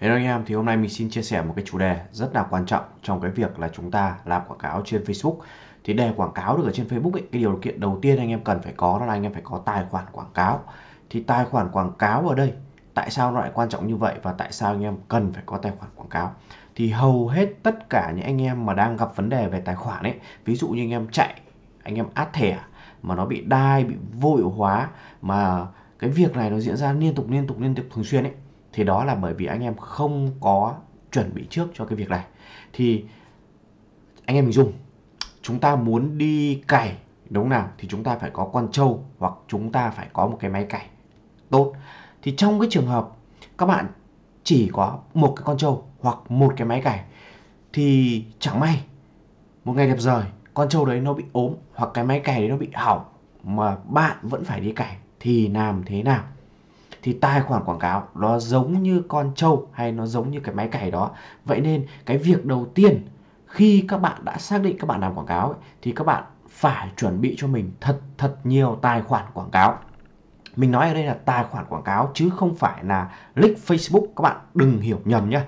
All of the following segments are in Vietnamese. Hello anh em, thì hôm nay mình xin chia sẻ một cái chủ đề rất là quan trọng trong cái việc là chúng ta làm quảng cáo trên Facebook. Thì để quảng cáo được ở trên Facebook ấy, cái điều kiện đầu tiên anh em cần phải có đó là anh em phải có tài khoản quảng cáo. Thì tài khoản quảng cáo ở đây tại sao nó lại quan trọng như vậy và tại sao anh em cần phải có tài khoản quảng cáo? Thì hầu hết tất cả những anh em mà đang gặp vấn đề về tài khoản ấy, ví dụ như anh em chạy, anh em át thẻ mà nó bị đai, bị vô hiệu hóa, mà cái việc này nó diễn ra liên tục thường xuyên ấy, thì đó là bởi vì anh em không có chuẩn bị trước cho cái việc này. Thì anh em mình dùng, chúng ta muốn đi cày đúng không nào, thì chúng ta phải có con trâu hoặc chúng ta phải có một cái máy cày tốt. Thì trong cái trường hợp các bạn chỉ có một cái con trâu hoặc một cái máy cày, thì chẳng may một ngày đẹp trời con trâu đấy nó bị ốm hoặc cái máy cày đấy nó bị hỏng mà bạn vẫn phải đi cày, thì làm thế nào? Thì tài khoản quảng cáo nó giống như con trâu hay nó giống như cái máy cày đó. Vậy nên cái việc đầu tiên khi các bạn đã xác định các bạn làm quảng cáo ấy, thì các bạn phải chuẩn bị cho mình thật nhiều tài khoản quảng cáo. Mình nói ở đây là tài khoản quảng cáo chứ không phải là link Facebook, các bạn đừng hiểu nhầm nhé.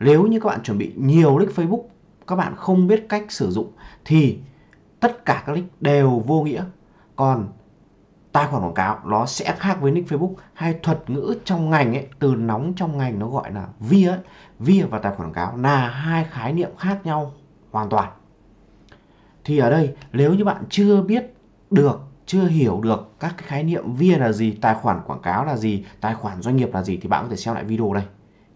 Nếu như các bạn chuẩn bị nhiều link Facebook, các bạn không biết cách sử dụng thì tất cả các link đều vô nghĩa. Còn tài khoản quảng cáo nó sẽ khác với nick Facebook, hay thuật ngữ trong ngành ấy, từ nóng trong ngành nó gọi là VIA ấy. VIA và tài khoản quảng cáo là hai khái niệm khác nhau hoàn toàn. Thì ở đây nếu như bạn chưa biết được, chưa hiểu được các cái khái niệm VIA là gì, tài khoản quảng cáo là gì, tài khoản doanh nghiệp là gì, thì bạn có thể xem lại video đây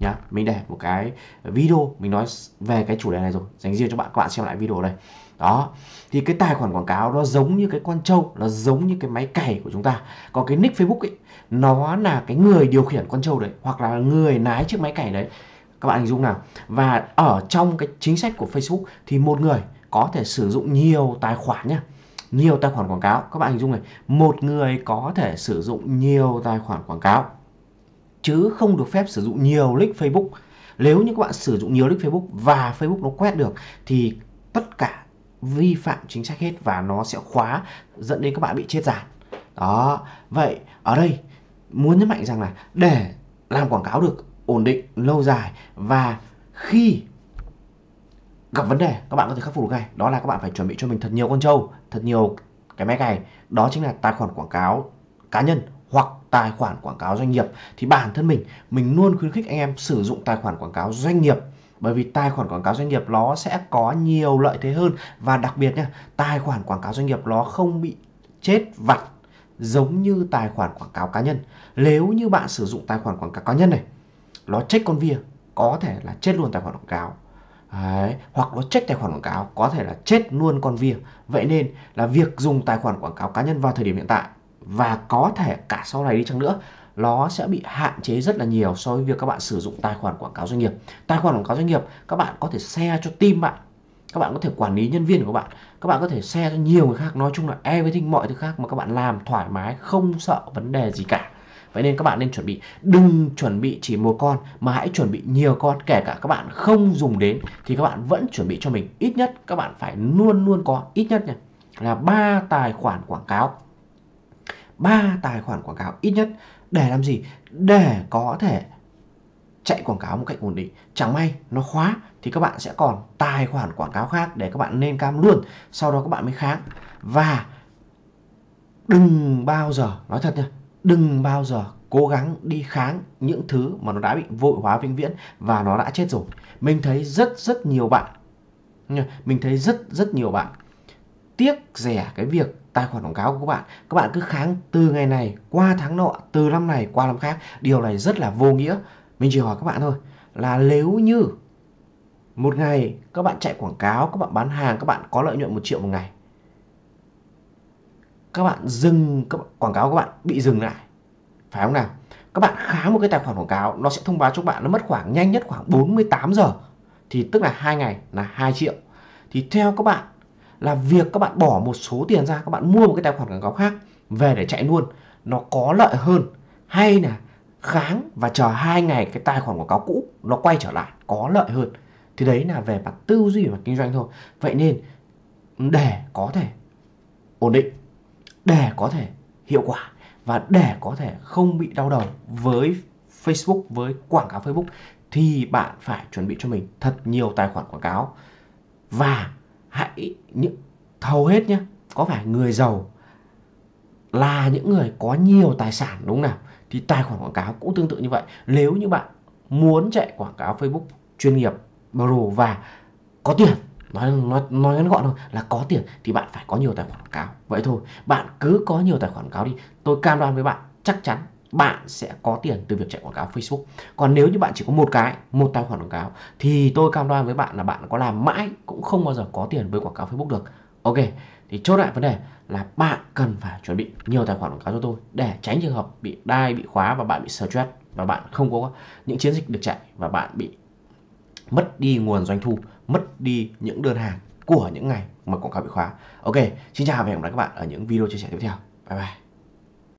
nhá. Mình để một cái video mình nói về cái chủ đề này rồi, dành riêng cho bạn, các bạn xem lại video đây. Đó, thì cái tài khoản quảng cáo nó giống như cái con trâu, nó giống như cái máy cày của chúng ta. Còn cái nick Facebook ấy, nó là cái người điều khiển con trâu đấy, hoặc là người lái chiếc máy cày đấy, các bạn hình dung nào. Và ở trong cái chính sách của Facebook thì một người có thể sử dụng nhiều tài khoản nhá, nhiều tài khoản quảng cáo. Các bạn hình dung này, một người có thể sử dụng nhiều tài khoản quảng cáo chứ không được phép sử dụng nhiều nick Facebook. Nếu như các bạn sử dụng nhiều nick Facebook và Facebook nó quét được thì tất cả vi phạm chính sách hết, và nó sẽ khóa, dẫn đến các bạn bị chết giàn. Đó, vậy ở đây muốn nhấn mạnh rằng là để làm quảng cáo được ổn định lâu dài và khi gặp vấn đề các bạn có thể khắc phục được ngay, đó là các bạn phải chuẩn bị cho mình thật nhiều con trâu, thật nhiều cái máy cày. Đó chính là tài khoản quảng cáo cá nhân hoặc tài khoản quảng cáo doanh nghiệp. Thì bản thân mình luôn khuyến khích anh em sử dụng tài khoản quảng cáo doanh nghiệp, bởi vì tài khoản quảng cáo doanh nghiệp nó sẽ có nhiều lợi thế hơn. Và đặc biệt nha, tài khoản quảng cáo doanh nghiệp nó không bị chết vặt giống như tài khoản quảng cáo cá nhân. Nếu như bạn sử dụng tài khoản quảng cáo cá nhân này, nó check con VIA có thể là chết luôn tài khoản quảng cáo. Đấy, hoặc nó check tài khoản quảng cáo có thể là chết luôn con VIA. Vậy nên là việc dùng tài khoản quảng cáo cá nhân vào thời điểm hiện tại và có thể cả sau này đi chăng nữa, nó sẽ bị hạn chế rất là nhiều so với việc các bạn sử dụng tài khoản quảng cáo doanh nghiệp. Tài khoản quảng cáo doanh nghiệp các bạn có thể share cho team bạn, các bạn có thể quản lý nhân viên của bạn, các bạn có thể share cho nhiều người khác. Nói chung là everything, mọi thứ khác mà các bạn làm thoải mái, không sợ vấn đề gì cả. Vậy nên các bạn nên chuẩn bị, đừng chuẩn bị chỉ một con mà hãy chuẩn bị nhiều con. Kể cả các bạn không dùng đến thì các bạn vẫn chuẩn bị cho mình, ít nhất các bạn phải luôn có ít nhất là 3 tài khoản quảng cáo. 3 tài khoản quảng cáo ít nhất để làm gì? Để có thể chạy quảng cáo một cách ổn định. Chẳng may nó khóa thì các bạn sẽ còn tài khoản quảng cáo khác để các bạn lên cam luôn, sau đó các bạn mới kháng. Và đừng bao giờ, nói thật nha, đừng bao giờ cố gắng đi kháng những thứ mà nó đã bị vô hiệu hóa vĩnh viễn và nó đã chết rồi. Mình thấy rất nhiều bạn, tiếc rẻ cái việc tài khoản quảng cáo của các bạn cứ kháng từ ngày này qua tháng nọ, từ năm này qua năm khác. Điều này rất là vô nghĩa. Mình chỉ hỏi các bạn thôi là nếu như một ngày các bạn chạy quảng cáo, các bạn bán hàng, các bạn có lợi nhuận 1 triệu một ngày, các bạn dừng, quảng cáo của các bạn bị dừng lại, phải không nào? Các bạn kháng một cái tài khoản quảng cáo, nó sẽ thông báo cho các bạn nó mất khoảng, nhanh nhất khoảng 48 giờ, thì tức là 2 ngày là 2 triệu. Thì theo các bạn là việc các bạn bỏ một số tiền ra, các bạn mua một cái tài khoản quảng cáo khác về để chạy luôn, nó có lợi hơn hay là kháng và chờ 2 ngày cái tài khoản quảng cáo cũ nó quay trở lại, có lợi hơn? Thì đấy là về mặt tư duy và kinh doanh thôi. Vậy nên để có thể ổn định, để có thể hiệu quả và để có thể không bị đau đầu với Facebook, với quảng cáo Facebook, thì bạn phải chuẩn bị cho mình thật nhiều tài khoản quảng cáo. Và hãy, hầu hết nhé, có phải người giàu là những người có nhiều tài sản đúng không nào? Thì tài khoản quảng cáo cũng tương tự như vậy. Nếu như bạn muốn chạy quảng cáo Facebook chuyên nghiệp, pro và có tiền, nói ngắn gọn thôi là có tiền, thì bạn phải có nhiều tài khoản quảng cáo. Vậy thôi, bạn cứ có nhiều tài khoản quảng cáo đi, tôi cam đoan với bạn chắc chắn bạn sẽ có tiền từ việc chạy quảng cáo Facebook. Còn nếu như bạn chỉ có một tài khoản quảng cáo, thì tôi cam đoan với bạn là bạn có làm mãi cũng không bao giờ có tiền với quảng cáo Facebook được. Ok, thì chốt lại vấn đề là bạn cần phải chuẩn bị nhiều tài khoản quảng cáo cho tôi, để tránh trường hợp bị đai, bị khóa và bạn bị stress và bạn không có những chiến dịch được chạy, và bạn bị mất đi nguồn doanh thu, mất đi những đơn hàng của những ngày mà quảng cáo bị khóa. Ok, xin chào và hẹn gặp lại các bạn ở những video chia sẻ tiếp theo. Bye bye.